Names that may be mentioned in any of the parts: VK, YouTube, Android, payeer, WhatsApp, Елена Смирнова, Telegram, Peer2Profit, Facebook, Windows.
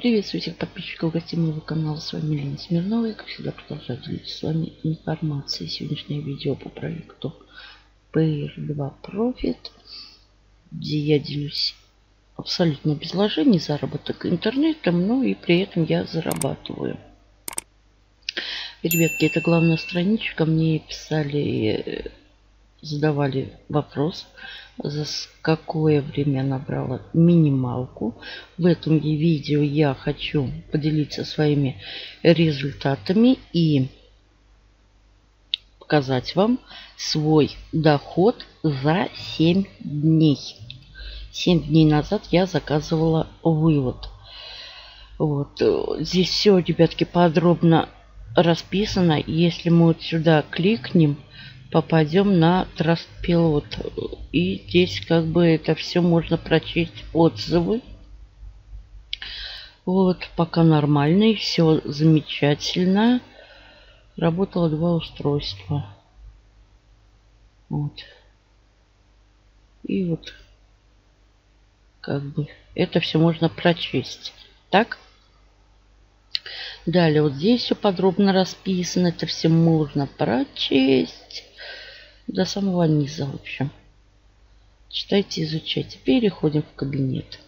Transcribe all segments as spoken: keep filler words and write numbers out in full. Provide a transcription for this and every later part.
Приветствую всех подписчиков и гостей моего канала. С вами Елена Смирнова. Я, как всегда, продолжаю делиться с вами информацией. Сегодняшнее видео по проекту Peer два Profit, где я делюсь абсолютно без вложений, заработок интернетом, но и при этом я зарабатываю. Ребятки, это главная страничка. Мне писали, задавали вопрос, за какое время набрала минималку. В этом видео я хочу поделиться своими результатами и показать вам свой доход за семь дней. семь дней назад я заказывала вывод. Вот. Здесь все, ребятки, подробно расписано. Если мы вот сюда кликнем, попадем на Trustpilot. И здесь как бы это все можно прочесть отзывы. Вот, пока нормальный, все замечательно. Работало два устройства. Вот. И вот как бы это все можно прочесть. Так. Далее вот здесь все подробно расписано. Это все можно прочесть. До самого низа, в общем. Читайте, изучайте. Переходим в кабинет.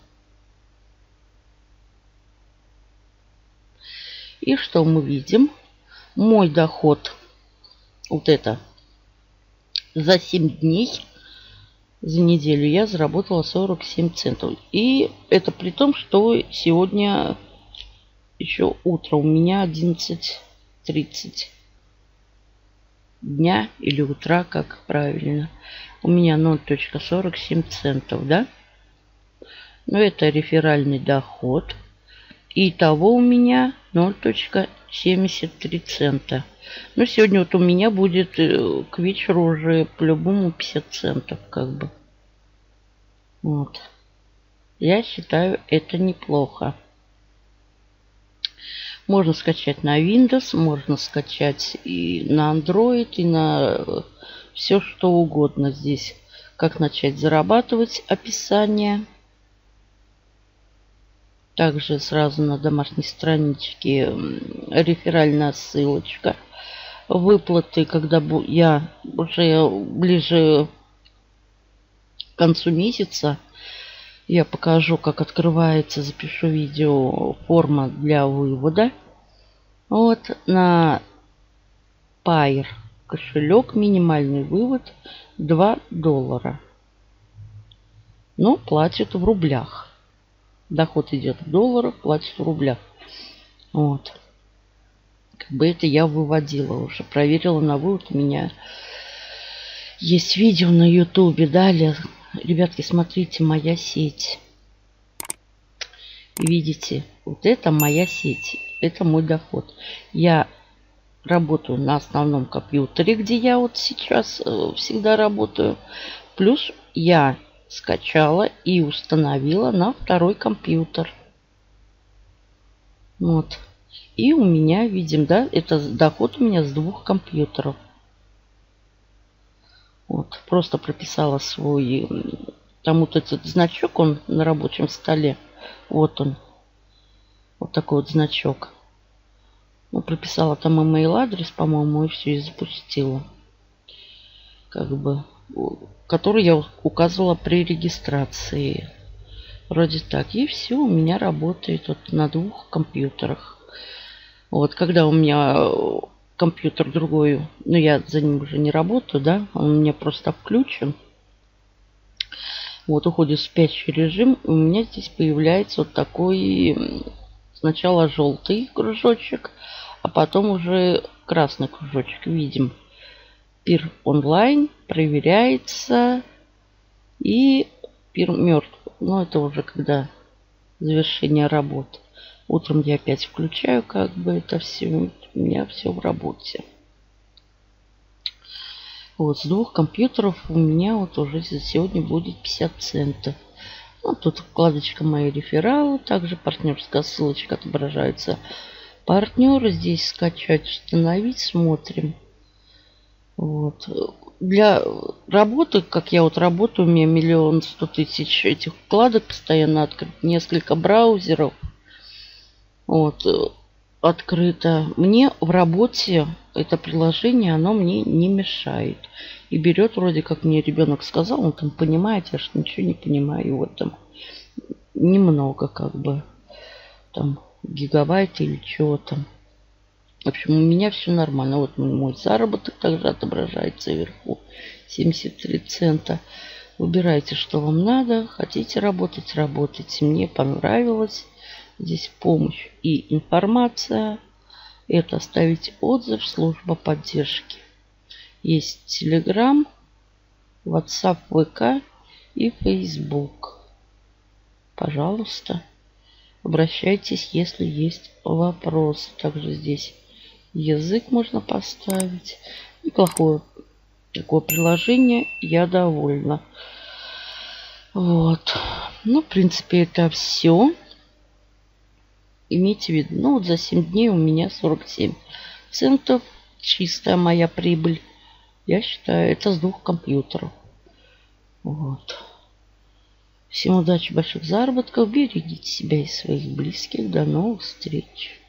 И что мы видим? Мой доход. Вот это. За семь дней. За неделю я заработала сорок семь центов. И это при том, что сегодня еще утро. У меня одиннадцать тридцать. Дня или утра, как правильно. У меня ноль целых сорок семь центов, да? Но это реферальный доход. Итого у меня ноль целых семьдесят три цента. Но сегодня вот у меня будет к вечеру уже по-любому пятьдесят центов, как бы. Вот. Я считаю, это неплохо. Можно скачать на Windows, можно скачать и на Android, и на все что угодно здесь. Как начать зарабатывать, описание. Также сразу на домашней страничке реферальная ссылочка. Выплаты, когда я уже ближе к концу месяца, я покажу, как открывается, запишу видео, форма для вывода. Вот на Pair кошелек минимальный вывод два доллара. Но платят в рублях. Доход идет в долларах, платят в рублях. Вот. Как бы это я выводила уже. Проверила на вывод. У меня есть видео на YouTube. Далее. Ребятки, смотрите, моя сеть. Видите, вот это моя сеть. Это мой доход. Я работаю на основном компьютере, где я вот сейчас всегда работаю. Плюс я скачала и установила на второй компьютер. Вот. И у меня, видим, да, это доход у меня с двух компьютеров. Вот, просто прописала свой, там вот этот значок, он на рабочем столе. Вот он. Вот такой вот значок. Ну, прописала там имейл-адрес, по-моему, и все, и запустила. Как бы, который я указывала при регистрации. Вроде так. И все у меня работает вот на двух компьютерах. Вот, когда у меня компьютер другой, но я за ним уже не работаю, да, он у меня просто включен. Вот, уходит в спящий режим. У меня здесь появляется вот такой сначала желтый кружочек, а потом уже красный кружочек. Видим. Peer онлайн проверяется. И Peer мертв. Но это уже когда завершение работы. Утром я опять включаю, как бы это все. У меня все в работе. Вот с двух компьютеров у меня вот уже сегодня будет пятьдесят центов. Ну, тут вкладочка мои рефералы. Также партнерская ссылочка, отображается партнеры. Здесь скачать, установить. Смотрим. Вот. Для работы, как я вот работаю, у меня миллион сто тысяч этих вкладок постоянно открыт. Несколько браузеров. Вот. Открыто. Мне в работе это приложение, оно мне не мешает. И берет, вроде как мне ребенок сказал, он там понимает, я же ничего не понимаю. И вот там немного как бы там гигабайт или чего там. В общем, у меня все нормально. Вот мой заработок также отображается вверху. семьдесят три цента. Выбирайте, что вам надо. Хотите работать, работайте. Мне понравилось. Здесь помощь и информация. Это оставить отзыв, служба поддержки. Есть Telegram, WhatsApp, вэ ка и Facebook. Пожалуйста, обращайтесь, если есть вопросы. Также здесь язык можно поставить. Неплохое такое приложение. Я довольна. Вот. Ну, в принципе, это все. Имейте в виду, ну вот за семь дней у меня сорок семь центов. Чистая моя прибыль. Я считаю, это с двух компьютеров. Вот. Всем удачи, больших заработков. Берегите себя и своих близких. До новых встреч.